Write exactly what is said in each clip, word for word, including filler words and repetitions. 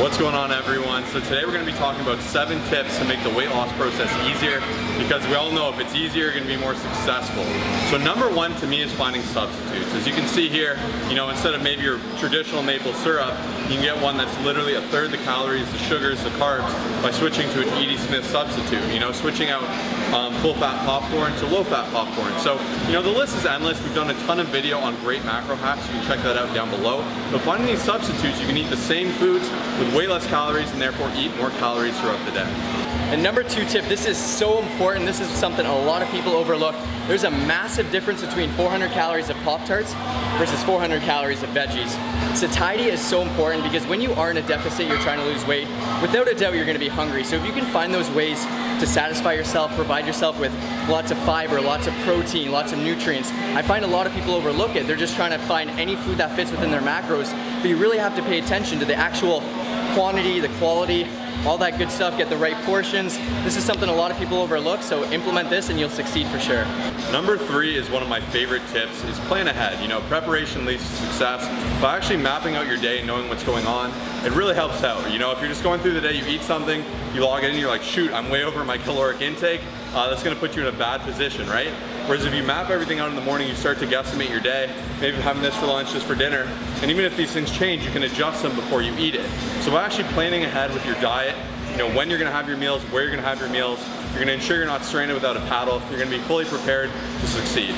What's going on, everyone? So today we're going to be talking about seven tips to make the weight loss process easier, because we all know if it's easier, you're going to be more successful. So number one to me is finding substitutes. As you can see here, you know, instead of maybe your traditional maple syrup, you can get one that's literally a third the calories, the sugars, the carbs, by switching to an E D Smith substitute. You know, switching out um, full-fat popcorn to low-fat popcorn. So, you know, the list is endless. We've done a ton of video on great macro hacks. You can check that out down below. But finding these substitutes, you can eat the same foods with way less calories and therefore eat more calories throughout the day. And number two tip, this is so important. This is something a lot of people overlook. There's a massive difference between four hundred calories of Pop-Tarts versus four hundred calories of veggies. Satiety is so important because when you are in a deficit, you're trying to lose weight, without a doubt you're gonna be hungry. So if you can find those ways to satisfy yourself, provide yourself with lots of fiber, lots of protein, lots of nutrients. I find a lot of people overlook it. They're just trying to find any food that fits within their macros, but you really have to pay attention to the actual quantity, the quality, all that good stuff, get the right portions. This is something a lot of people overlook, so implement this and you'll succeed for sure. Number three is one of my favorite tips, is plan ahead. You know, preparation leads to success. By actually mapping out your day and knowing what's going on, it really helps out. You know, if you're just going through the day, you eat something, you log in, you're like, shoot, I'm way over my caloric intake. Uh, that's gonna put you in a bad position, right? Whereas if you map everything out in the morning, you start to guesstimate your day, maybe having this for lunch, this for dinner, and even if these things change, you can adjust them before you eat it. So by actually planning ahead with your diet, you know, when you're gonna have your meals, where you're gonna have your meals, you're gonna ensure you're not stranded without a paddle, you're gonna be fully prepared to succeed.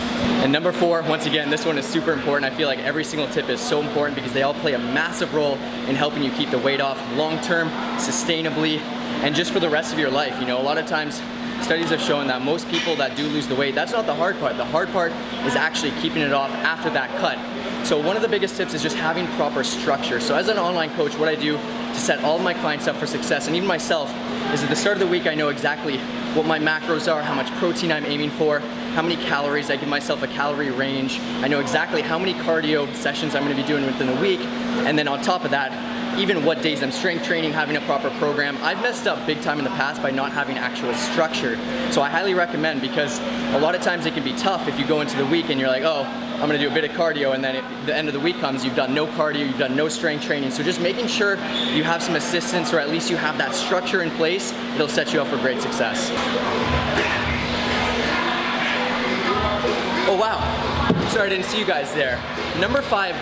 And number four, once again, this one is super important. I feel like every single tip is so important because they all play a massive role in helping you keep the weight off long-term, sustainably, and just for the rest of your life. You know, a lot of times, studies have shown that most people that do lose the weight, that's not the hard part. The hard part is actually keeping it off after that cut. So one of the biggest tips is just having proper structure. So as an online coach, what I do to set all of my clients up for success, and even myself, is at the start of the week I know exactly what my macros are, how much protein I'm aiming for, how many calories, I give myself a calorie range. I know exactly how many cardio sessions I'm gonna be doing within the week, and then on top of that, even what days I'm strength training, having a proper program. I've messed up big time in the past by not having actual structure. So I highly recommend, because a lot of times it can be tough if you go into the week and you're like, oh, I'm gonna do a bit of cardio, and then at the end of the week comes, you've done no cardio, you've done no strength training. So just making sure you have some assistance, or at least you have that structure in place, it'll set you up for great success. Oh wow, sorry I didn't see you guys there. Number five,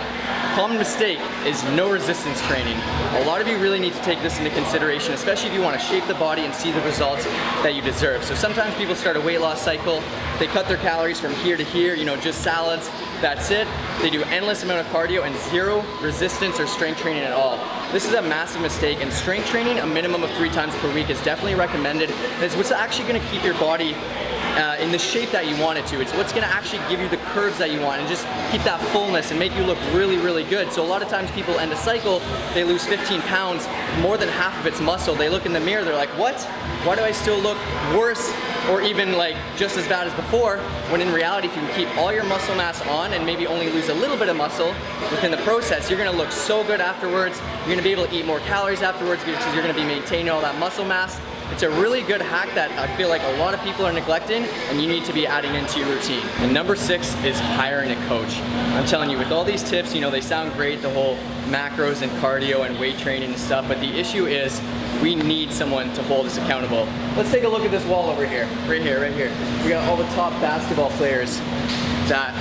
common mistake is no resistance training. A lot of you really need to take this into consideration, especially if you want to shape the body and see the results that you deserve. So sometimes people start a weight loss cycle, they cut their calories from here to here, you know, just salads, that's it. They do endless amount of cardio and zero resistance or strength training at all. This is a massive mistake, and strength training, a minimum of three times per week, is definitely recommended. It's what's actually going to keep your body Uh, in the shape that you want it to. It's what's gonna actually give you the curves that you want and just keep that fullness and make you look really, really good. So a lot of times people end a cycle, they lose fifteen pounds, more than half of it's muscle. They look in the mirror, they're like, what? Why do I still look worse or even like just as bad as before? When in reality, if you can keep all your muscle mass on and maybe only lose a little bit of muscle within the process, you're gonna look so good afterwards. You're gonna be able to eat more calories afterwards because you're gonna be maintaining all that muscle mass. It's a really good hack that I feel like a lot of people are neglecting, and you need to be adding into your routine. And number six is hiring a coach. I'm telling you, with all these tips, you know, they sound great, the whole macros and cardio and weight training and stuff, but the issue is we need someone to hold us accountable. Let's take a look at this wall over here, right here, right here. We got all the top basketball players that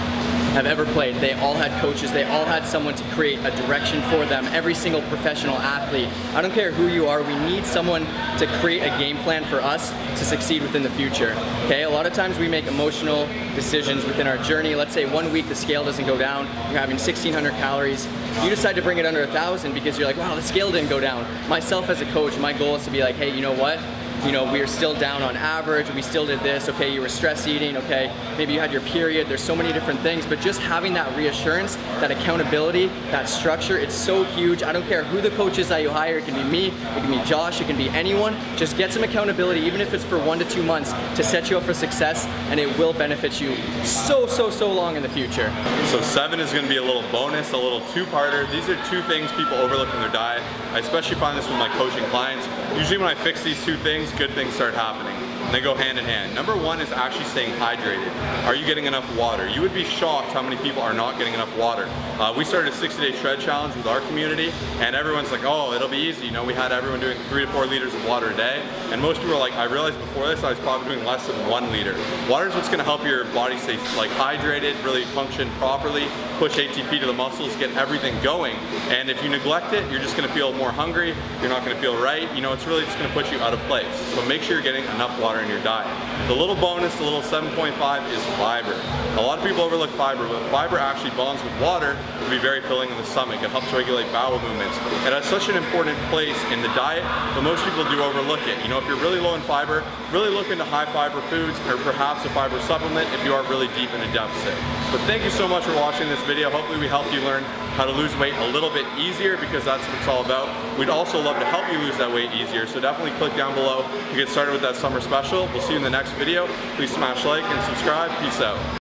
have ever played. They all had coaches, they all had someone to create a direction for them. Every single professional athlete, I don't care who you are, we need someone to create a game plan for us to succeed within the future. Okay, a lot of times we make emotional decisions within our journey. Let's say one week the scale doesn't go down, you're having sixteen hundred calories. You decide to bring it under a thousand because you're like, wow, the scale didn't go down. Myself as a coach, my goal is to be like, hey, you know what? You know, we are still down on average, we still did this, okay, you were stress eating, okay, maybe you had your period, there's so many different things, but just having that reassurance, that accountability, that structure, it's so huge. I don't care who the coach is that you hire, it can be me, it can be Josh, it can be anyone, just get some accountability, even if it's for one to two months, to set you up for success, and it will benefit you so, so, so long in the future. So seven is gonna be a little bonus, a little two-parter. These are two things people overlook in their diet. I especially find this with my coaching clients. Usually when I fix these two things, good things start happening. and they go hand in hand. Number one is actually staying hydrated. Are you getting enough water? You would be shocked how many people are not getting enough water. Uh, we started a sixty day tread challenge with our community, and everyone's like, oh, it'll be easy. You know, we had everyone doing three to four liters of water a day, and most people are like, I realized before this I was probably doing less than one liter. Water is what's going to help your body stay like hydrated, really function properly, push A T P to the muscles, get everything going. And if you neglect it, you're just going to feel more hungry. You're not going to feel right. You know, it's really just going to put you out of place. So make sure you're getting enough water in your diet. The little bonus, the little seven point five, is fiber. A lot of people overlook fiber, but fiber actually bonds with water to be very filling in the stomach. It helps regulate bowel movements. It has such an important place in the diet, but most people do overlook it. You know, if you're really low in fiber, really look into high fiber foods or perhaps a fiber supplement if you are really deep in a deficit. But thank you so much for watching this video. Hopefully we helped you learn how to lose weight a little bit easier, because that's what it's all about. We'd also love to help you lose that weight easier, so definitely click down below to get started with that summer special. We'll see you in the next video. Please smash like and subscribe. Peace out.